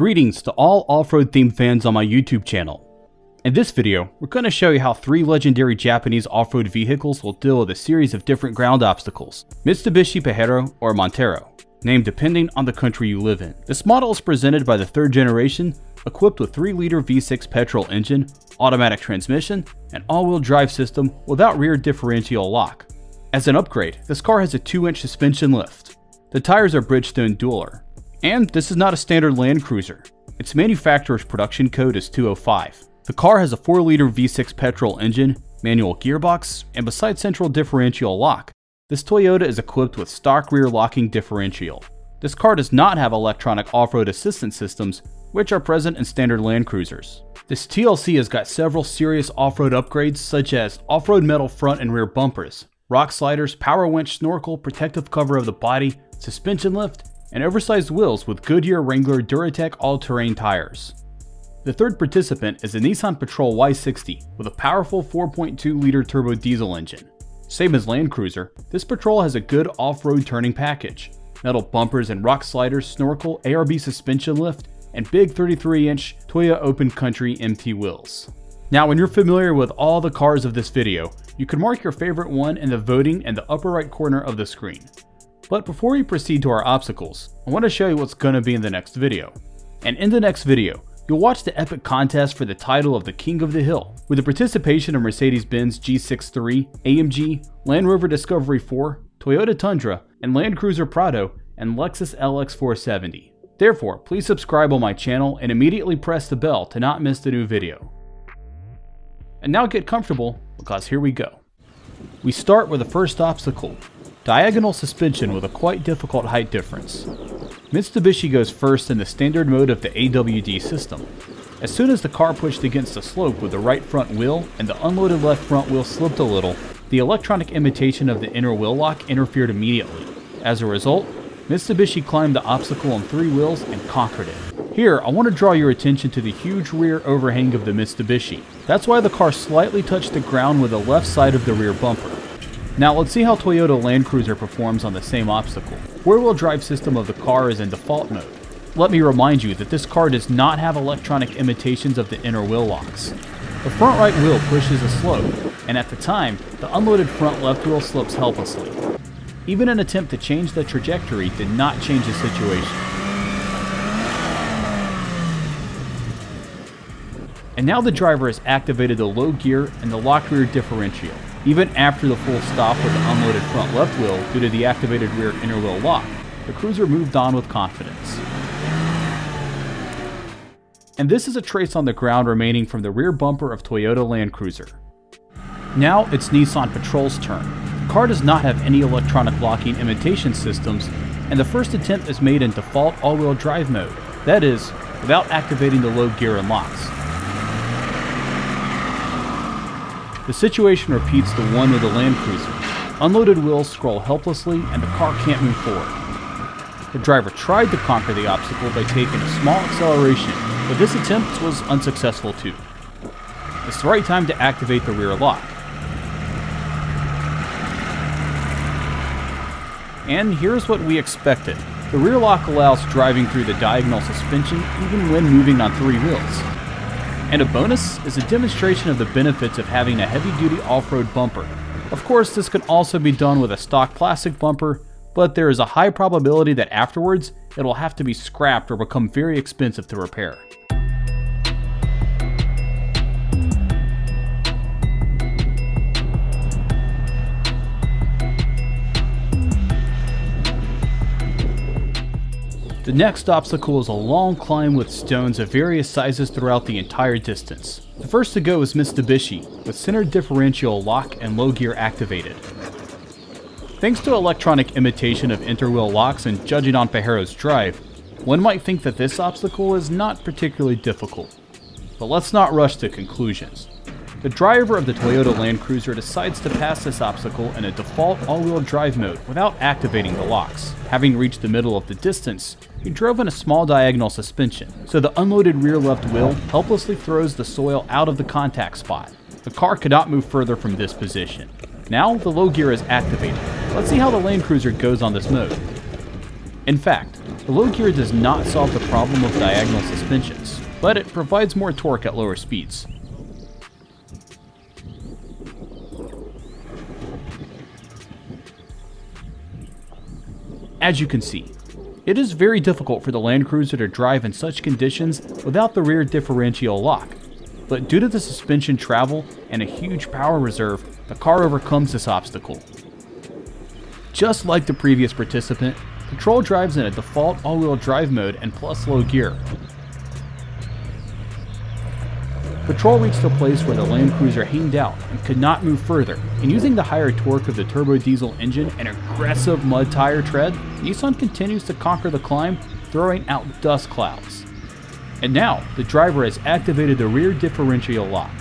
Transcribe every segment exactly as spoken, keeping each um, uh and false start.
Greetings to all off-road themed fans on my YouTube channel. In this video, we're going to show you how three legendary Japanese off-road vehicles will deal with a series of different ground obstacles, Mitsubishi Pajero or Montero, named depending on the country you live in. This model is presented by the third generation, equipped with three liter V six petrol engine, automatic transmission, and all-wheel drive system without rear differential lock. As an upgrade, this car has a two inch suspension lift. The tires are Bridgestone Dueler. And this is not a standard Land Cruiser. Its manufacturer's production code is two oh five. The car has a four liter V six petrol engine, manual gearbox, and besides central differential lock, this Toyota is equipped with stock rear locking differential. This car does not have electronic off-road assistance systems, which are present in standard Land Cruisers. This T L C has got several serious off-road upgrades such as off-road metal front and rear bumpers, rock sliders, power winch, snorkel, protective cover of the body, suspension lift, and oversized wheels with Goodyear Wrangler Duratec all-terrain tires. The third participant is the Nissan Patrol Y sixty with a powerful four point two liter turbo diesel engine. Same as Land Cruiser, this Patrol has a good off-road turning package, metal bumpers and rock sliders, snorkel, A R B suspension lift, and big thirty-three inch Toyo Open Country M T wheels. Now, when you're familiar with all the cars of this video, you can mark your favorite one in the voting in the upper right corner of the screen. But before we proceed to our obstacles, I want to show you what's going to be in the next video. And in the next video, you'll watch the epic contest for the title of the King of the Hill, with the participation of Mercedes-Benz G sixty-three, A M G, Land Rover Discovery four, Toyota Tundra, and Land Cruiser Prado, and Lexus L X four seventy. Therefore, please subscribe on my channel and immediately press the bell to not miss the new video. And now get comfortable, because here we go. We start with the first obstacle, diagonal suspension with a quite difficult height difference. Mitsubishi goes first in the standard mode of the A W D system. As soon as the car pushed against the slope with the right front wheel and the unloaded left front wheel slipped a little, the electronic imitation of the inner wheel lock interfered immediately. As a result, Mitsubishi climbed the obstacle on three wheels and conquered it. Here, I want to draw your attention to the huge rear overhang of the Mitsubishi. That's why the car slightly touched the ground with the left side of the rear bumper. Now let's see how Toyota Land Cruiser performs on the same obstacle. Four-wheel drive system of the car is in default mode. Let me remind you that this car does not have electronic imitations of the inner wheel locks. The front right wheel pushes a slope, and at the time, the unloaded front left wheel slips helplessly. Even an attempt to change the trajectory did not change the situation. And now the driver has activated the low gear and the locked rear differential, even after the full stop with the unloaded front left wheel due to the activated rear inner wheel lock. The Cruiser moved on with confidence. And this is a trace on the ground remaining from the rear bumper of Toyota Land Cruiser. Now it's Nissan Patrol's turn. The car does not have any electronic locking imitation systems, and the first attempt is made in default all-wheel drive mode, that is, without activating the low gear and locks. The situation repeats the one with the Land Cruiser. Unloaded wheels scroll helplessly and the car can't move forward. The driver tried to conquer the obstacle by taking a small acceleration, but this attempt was unsuccessful too. It's the right time to activate the rear lock. And here's what we expected. The rear lock allows driving through the diagonal suspension even when moving on three wheels. And a bonus is a demonstration of the benefits of having a heavy-duty off-road bumper. Of course, this can also be done with a stock plastic bumper, but there is a high probability that afterwards, it will have to be scrapped or become very expensive to repair. The next obstacle is a long climb with stones of various sizes throughout the entire distance. The first to go is Mitsubishi, with center differential lock and low gear activated. Thanks to electronic imitation of interwheel locks and judging on Pajero's drive, one might think that this obstacle is not particularly difficult. But let's not rush to conclusions. The driver of the Toyota Land Cruiser decides to pass this obstacle in a default all-wheel drive mode without activating the locks. Having reached the middle of the distance, he drove in a small diagonal suspension, so the unloaded rear left wheel helplessly throws the soil out of the contact spot. The car could not move further from this position. Now the low gear is activated. Let's see how the Land Cruiser goes on this mode. In fact, the low gear does not solve the problem of diagonal suspensions, but it provides more torque at lower speeds. As you can see, it is very difficult for the Land Cruiser to drive in such conditions without the rear differential lock, but due to the suspension travel and a huge power reserve, the car overcomes this obstacle. Just like the previous participant, Patrol drives in a default all-wheel drive mode and plus low gear. Patrol reached a place where the Land Cruiser hanged out and could not move further, and using the higher torque of the turbo diesel engine and aggressive mud tire tread, Nissan continues to conquer the climb, throwing out dust clouds. And now, the driver has activated the rear differential lock.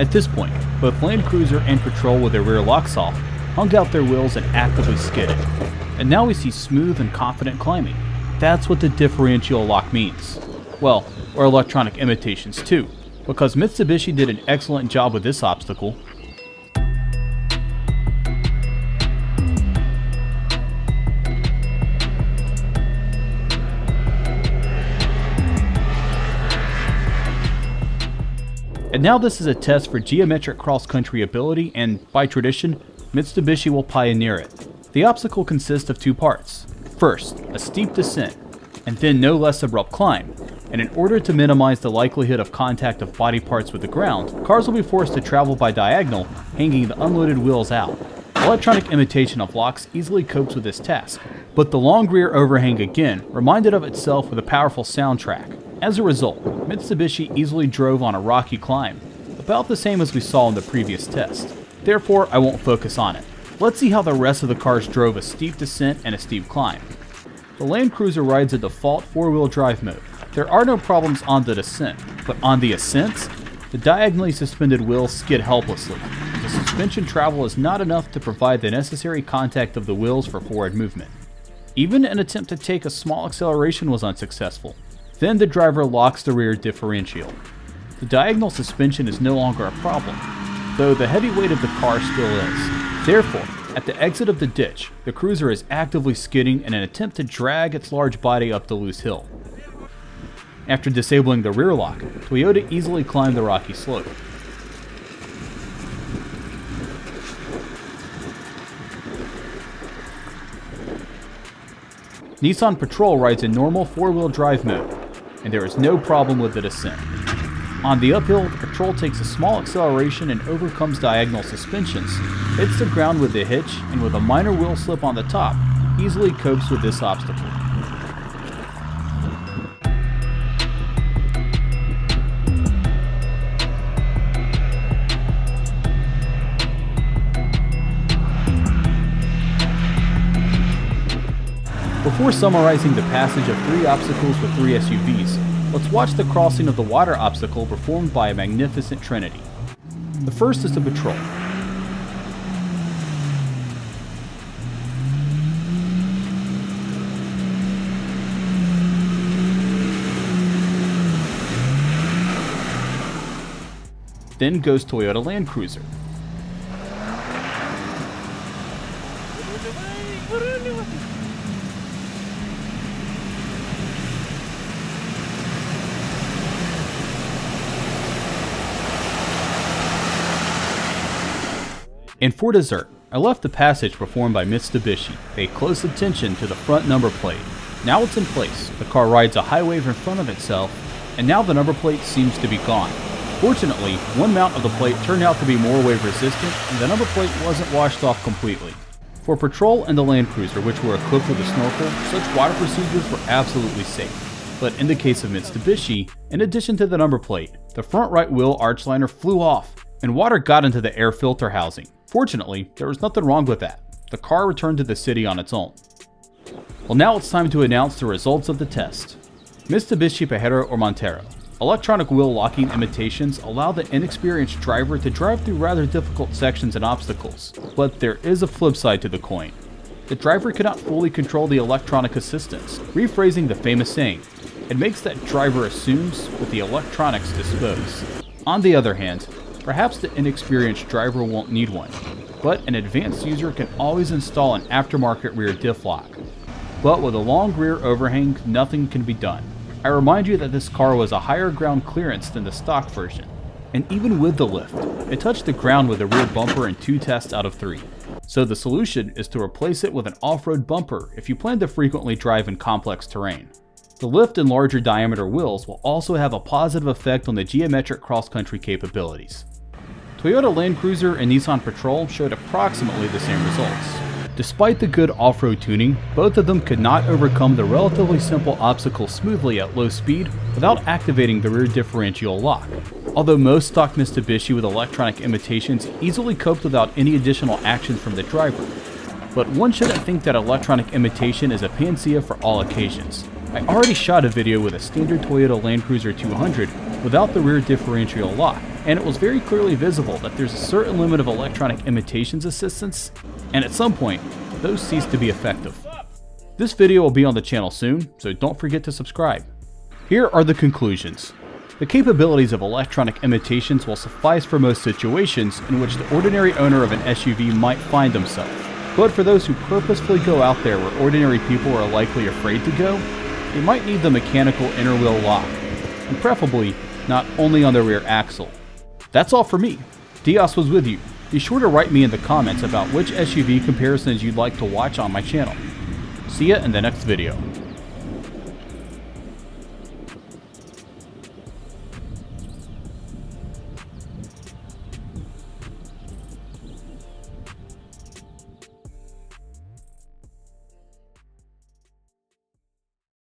At this point, both Land Cruiser and Patrol with their rear locks off, hung out their wheels and actively skidded. And now we see smooth and confident climbing. That's what the differential lock means. Well, or electronic imitations too, because Mitsubishi did an excellent job with this obstacle. And now this is a test for geometric cross-country ability, and by tradition, Mitsubishi will pioneer it. The obstacle consists of two parts. First, a steep descent, and then no less abrupt climb. And in order to minimize the likelihood of contact of body parts with the ground, cars will be forced to travel by diagonal, hanging the unloaded wheels out. Electronic imitation of locks easily copes with this task, but the long rear overhang again reminded of itself with a powerful soundtrack. As a result, Mitsubishi easily drove on a rocky climb, about the same as we saw in the previous test. Therefore, I won't focus on it. Let's see how the rest of the cars drove a steep descent and a steep climb. The Land Cruiser rides a default four-wheel drive mode. There are no problems on the descent, but on the ascents, the diagonally suspended wheels skid helplessly. The suspension travel is not enough to provide the necessary contact of the wheels for forward movement. Even an attempt to take a small acceleration was unsuccessful. Then the driver locks the rear differential. The diagonal suspension is no longer a problem, though the heavy weight of the car still is. Therefore, at the exit of the ditch, the Cruiser is actively skidding in an attempt to drag its large body up the loose hill. After disabling the rear lock, Toyota easily climbed the rocky slope. Nissan Patrol rides in normal four-wheel drive mode, and there is no problem with the descent. On the uphill, the Patrol takes a small acceleration and overcomes diagonal suspensions, hits the ground with the hitch, and with a minor wheel slip on the top, easily copes with this obstacle. Before summarizing the passage of three obstacles with three S U Vs, let's watch the crossing of the water obstacle performed by a magnificent trinity. The first is the Patrol. Then goes Toyota Land Cruiser. And for dessert, I left the passage performed by Mitsubishi. Pay close attention to the front number plate. Now it's in place, the car rides a high wave in front of itself, and now the number plate seems to be gone. Fortunately, one mount of the plate turned out to be more wave resistant, and the number plate wasn't washed off completely. For Patrol and the Land Cruiser, which were equipped with a snorkel, such water procedures were absolutely safe. But in the case of Mitsubishi, in addition to the number plate, the front right wheel arch liner flew off, and water got into the air filter housing. Fortunately, there was nothing wrong with that. The car returned to the city on its own. Well, now it's time to announce the results of the test. Mitsubishi Pajero or Montero. Electronic wheel locking imitations allow the inexperienced driver to drive through rather difficult sections and obstacles, but there is a flip side to the coin. The driver cannot fully control the electronic assistance, rephrasing the famous saying. It makes that driver assumes with the electronics dispose. On the other hand, perhaps the inexperienced driver won't need one, but an advanced user can always install an aftermarket rear diff lock. but with a long rear overhang, nothing can be done. I remind you that this car was a higher ground clearance than the stock version, and even with the lift, it touched the ground with a rear bumper in two tests out of three. So the solution is to replace it with an off-road bumper if you plan to frequently drive in complex terrain. The lift and larger diameter wheels will also have a positive effect on the geometric cross-country capabilities. Toyota Land Cruiser and Nissan Patrol showed approximately the same results. Despite the good off-road tuning, both of them could not overcome the relatively simple obstacle smoothly at low speed without activating the rear differential lock. Although most stock Mitsubishi with electronic imitations easily coped without any additional action from the driver. But one shouldn't think that electronic imitation is a panacea for all occasions. I already shot a video with a standard Toyota Land Cruiser two hundred without the rear differential lock, and it was very clearly visible that there's a certain limit of electronic imitations assistance, and at some point, those cease to be effective. This video will be on the channel soon, so don't forget to subscribe. Here are the conclusions. The capabilities of electronic imitations will suffice for most situations in which the ordinary owner of an S U V might find themselves. But for those who purposefully go out there where ordinary people are likely afraid to go, they might need the mechanical inner wheel lock, and preferably not only on the rear axle. That's all for me. Dias was with you. Be sure to write me in the comments about which S U V comparisons you'd like to watch on my channel. See ya in the next video.